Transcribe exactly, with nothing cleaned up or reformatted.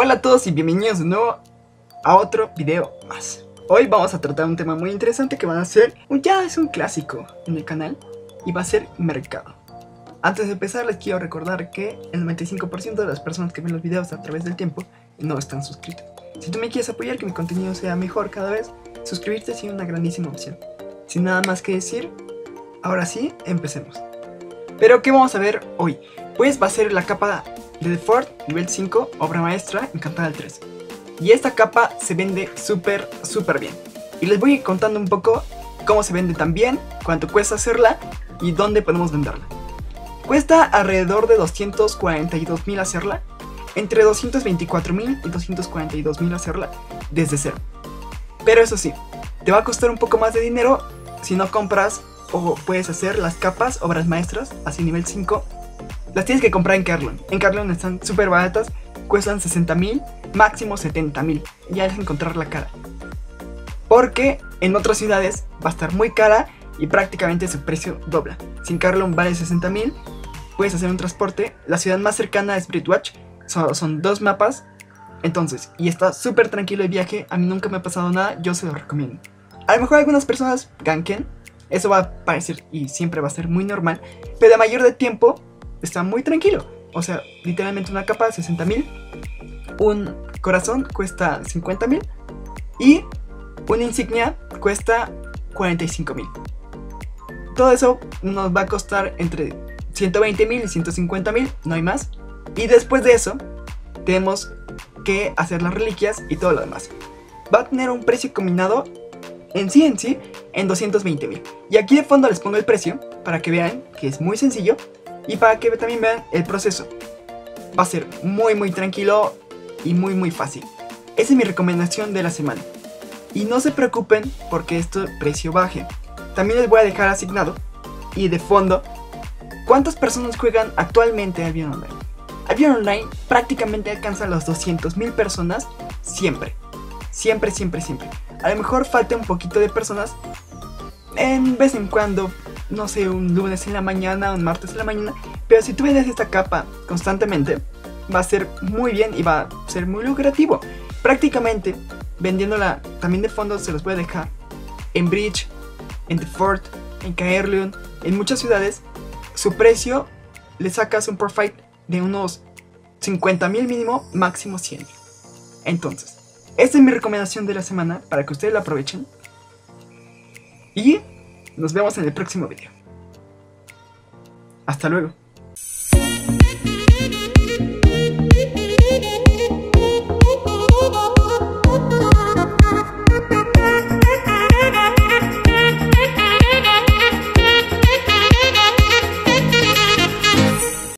Hola a todos y bienvenidos de nuevo a otro video más. Hoy vamos a tratar un tema muy interesante que van a ser, ya es un clásico en el canal, y va a ser mercado. Antes de empezar les quiero recordar que el noventa y cinco por ciento de las personas que ven los videos a través del tiempo no están suscritas. Si tú me quieres apoyar que mi contenido sea mejor cada vez, suscribirte es una grandísima opción. Sin nada más que decir, ahora sí, empecemos. Pero ¿qué vamos a ver hoy? Pues va a ser la capa de The Fort, nivel cinco, obra maestra, encantada del tres. Y esta capa se vende súper, súper bien. Y les voy a ir contando un poco cómo se vende también, cuánto cuesta hacerla y dónde podemos venderla. Cuesta alrededor de doscientos cuarenta y dos mil hacerla, entre doscientos veinticuatro mil y doscientos cuarenta y dos mil hacerla desde cero. Pero eso sí, te va a costar un poco más de dinero si no compras o puedes hacer las capas, obras maestras, así nivel cinco. Las tienes que comprar en Caerleon. En Caerleon están súper baratas, cuestan sesenta mil, máximo setenta mil. Ya es encontrar la cara. Porque en otras ciudades va a estar muy cara y prácticamente su precio dobla. Si en Caerleon vale sesenta mil, puedes hacer un transporte. La ciudad más cercana es Britwatch, son, son dos mapas. Entonces, y está súper tranquilo el viaje, a mí nunca me ha pasado nada, yo se lo recomiendo. A lo mejor algunas personas ganquen, eso va a parecer y siempre va a ser muy normal, pero la mayor del tiempo está muy tranquilo. O sea, literalmente una capa de sesenta mil, un corazón cuesta cincuenta mil y una insignia cuesta cuarenta y cinco mil. Todo eso nos va a costar entre ciento veinte mil y ciento cincuenta mil, no hay más. Y después de eso, tenemos que hacer las reliquias y todo lo demás. Va a tener un precio combinado en sí en sí en doscientos veinte mil. Y aquí de fondo les pongo el precio para que vean que es muy sencillo. Y para que también vean el proceso, va a ser muy muy tranquilo y muy muy fácil. Esa es mi recomendación de la semana. Y no se preocupen porque este precio baje. También les voy a dejar asignado y de fondo, ¿cuántas personas juegan actualmente Albion Online? Albion Online prácticamente alcanza las doscientas mil personas siempre. Siempre, siempre, siempre. A lo mejor falta un poquito de personas en vez en cuando, no sé, un lunes en la mañana, un martes en la mañana, pero si tú vendes esta capa constantemente, va a ser muy bien y va a ser muy lucrativo. Prácticamente, vendiéndola también de fondo, se los voy a dejar en Bridge, en The Fort, en Caerleon, en muchas ciudades, su precio le sacas un profit de unos cincuenta mil mínimo, máximo cien mil. Entonces, esta es mi recomendación de la semana para que ustedes la aprovechen. Y nos vemos en el próximo video. Hasta luego.